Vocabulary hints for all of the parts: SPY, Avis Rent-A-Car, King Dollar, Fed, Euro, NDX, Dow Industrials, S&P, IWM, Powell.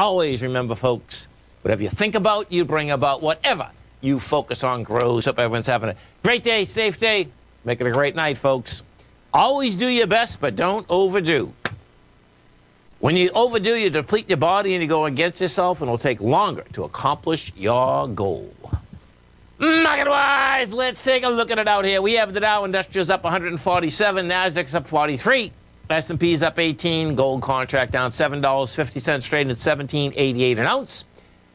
always remember, folks, whatever you think about, you bring about. Whatever you focus on grows. Hope everyone's having a great day, safe day. Make it a great night, folks. Always do your best, but don't overdo. When you overdo, you deplete your body and you go against yourself, and it'll take longer to accomplish your goal. Market-wise, let's take a look at it out here. We have the Dow Industrials up 147, Nasdaq's up 43, S&P's up 18, gold contract down $7.50, trading at $17.88 an ounce.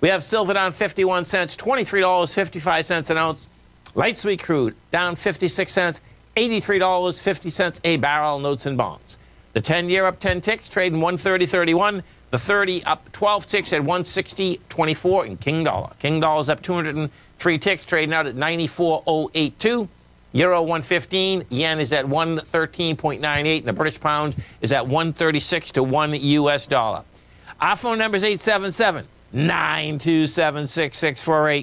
We have silver down 51 cents, $23.55 an ounce. Light sweet crude down 56 cents, $83.50 a barrel, notes and bonds. The 10-year up 10 ticks, trading 130.31. The 30 up 12 ticks at 160.24 in King Dollar. King Dollar's up 203 ticks, trading out at 94.082. Euro 115, yen is at 113.98, and the British pound is at 136 to 1 U.S. dollar. Our phone number is 877-927-6648.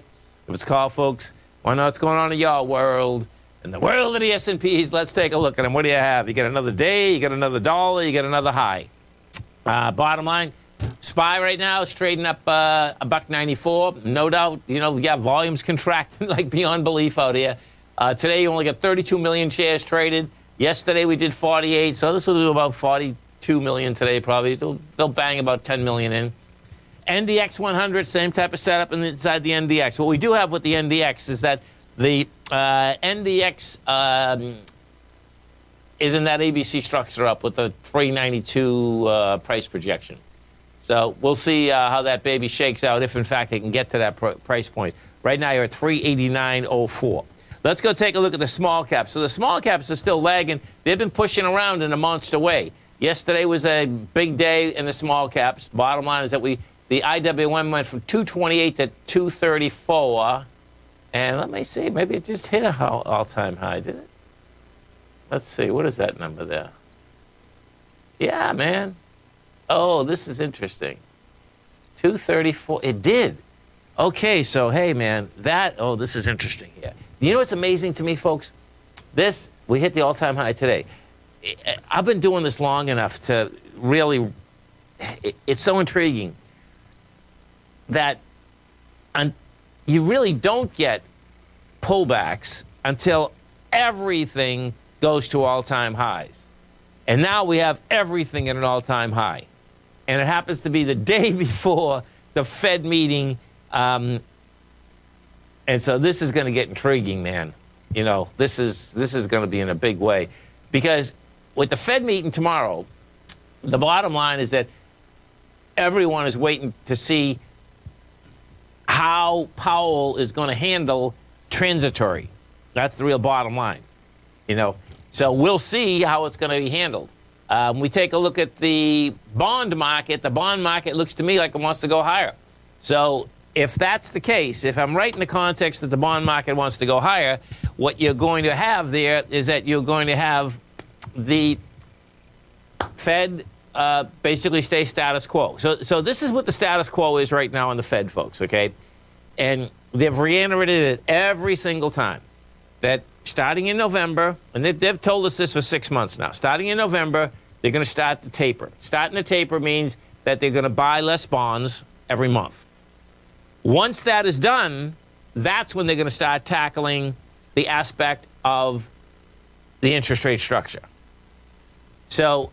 If it's called, folks, why not? What's going on in your world? In the world of the S&Ps, let's take a look at them. What do you have? You get another day, you get another dollar, you get another high. Bottom line, SPY right now is trading up $1.94. No doubt, you know, yeah, volumes contracting like beyond belief out here. Today, you only got 32 million shares traded. Yesterday, we did 48, so this will do about 42 million today probably. They'll bang about 10 million in. NDX 100, same type of setup inside the NDX. What we do have with the NDX is that the NDX is in that ABC structure up with the 392 price projection. So we'll see how that baby shakes out if, in fact, it can get to that price point. Right now, you're at 389.04. Let's go take a look at the small caps. So the small caps are still lagging. They've been pushing around in a monster way. Yesterday was a big day in the small caps. Bottom line is that the IWM went from 228 to 234. And let me see, maybe it just hit an all-time high, did it? Let's see, what is that number there? Yeah, man. Oh, this is interesting. 234, it did. Okay, so, hey, man, that, oh, this is interesting. Yeah. You know what's amazing to me, folks? This, we hit the all-time high today. I've been doing this long enough to really, it's so intriguing that you really don't get pullbacks until everything goes to all-time highs. And now we have everything at an all-time high. And it happens to be the day before the Fed meeting. And so this is going to get intriguing, man. You know, this is going to be in a big way. Because with the Fed meeting tomorrow, the bottom line is that everyone is waiting to see how Powell is going to handle transitory. That's the real bottom line, you know. So we'll see how it's going to be handled. We take a look at the bond market. The bond market looks to me like it wants to go higher. So if that's the case, if I'm right in the context that the bond market wants to go higher, what you're going to have there is that you're going to have the Fed basically stay status quo. So this is what the status quo is right now on the Fed, folks, okay? And they've reiterated it every single time that starting in November, and they've told us this for 6 months now, starting in November, they're going to start to taper. Starting to taper means that they're going to buy less bonds every month. Once that is done, that's when they're going to start tackling the aspect of the interest rate structure. So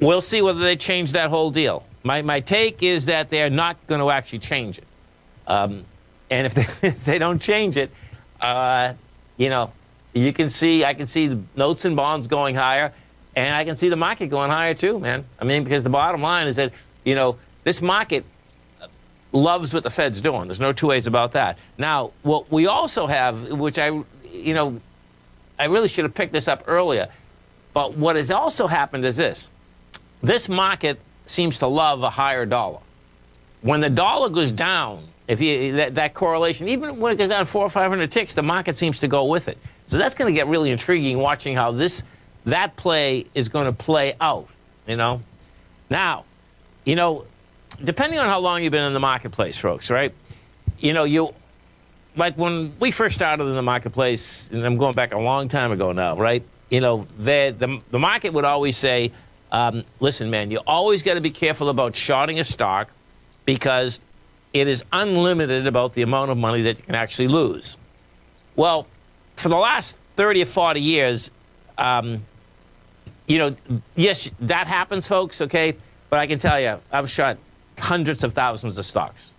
we'll see whether they change that whole deal. My take is that they're not going to actually change it. And if they don't change it, you know, I can see the notes and bonds going higher, and I can see the market going higher too, man. I mean, because the bottom line is that, you know, this market loves what the Fed's doing. There's no two ways about that. Now, what we also have, which I really should have picked this up earlier, but what has also happened is this. This market seems to love a higher dollar. When the dollar goes down, if you, that correlation, even when it goes down 400 or 500 ticks, the market seems to go with it. So that's going to get really intriguing, watching how that play is going to play out. You know, now, you know, depending on how long you've been in the marketplace, folks, right? You know, like when we first started in the marketplace, and I'm going back a long time ago now, right? You know, the market would always say, listen, man, you always got to be careful about shorting a stock because it is unlimited about the amount of money that you can actually lose. Well, for the last 30 or 40 years, you know, yes, that happens, folks, okay? But I can tell you, I've shot hundreds of thousands of stocks.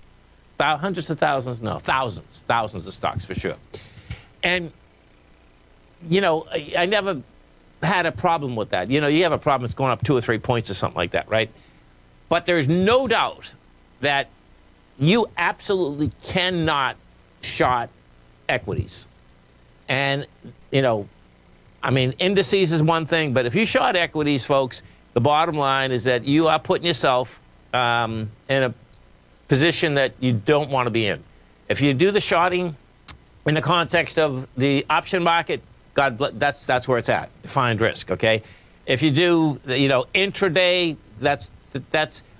Hundreds of thousands, no, thousands. Thousands of stocks, for sure. And, you know, I never had a problem with that. You know, you have a problem that's going up 2 or 3 points or something like that, right? But there's no doubt that you absolutely cannot short equities. And, you know, I mean, indices is one thing, but if you short equities, folks, the bottom line is that you are putting yourself in a position that you don't want to be in. If you do the shorting in the context of the option market, God bless, that's where it's at, defined risk, okay? If you do, you know, intraday, that's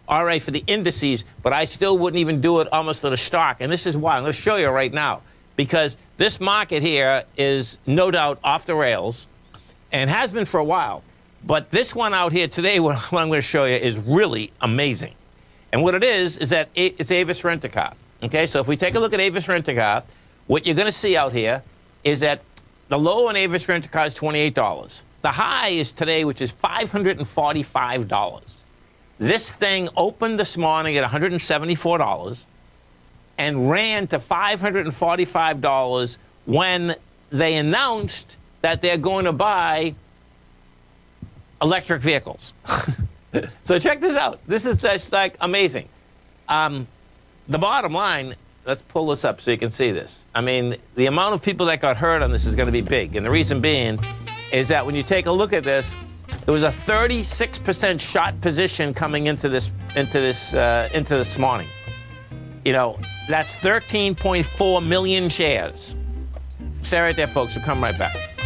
all right for the indices, but I still wouldn't even do it almost to the stock, and this is why. I'm going to show you right now, because this market here is no doubt off the rails and has been for a while. But this one out here today, what I'm going to show you, is really amazing. And what it is that it's Avis Rent-A-Car. Okay, so if we take a look at Avis Rent-A-Car, what you're going to see out here is that the low on Avis Rent-A-Car is $28. The high is today, which is $545. This thing opened this morning at $174 and ran to $545 when they announced that they're going to buy electric vehicles. So check this out. This is just like amazing. The bottom line, let's pull this up so you can see this. I mean, the amount of people that got hurt on this is going to be big. And the reason being is that when you take a look at this, there was a 36% short position coming into this morning. You know, that's 13.4 million shares. Stay right there, folks. We'll come right back.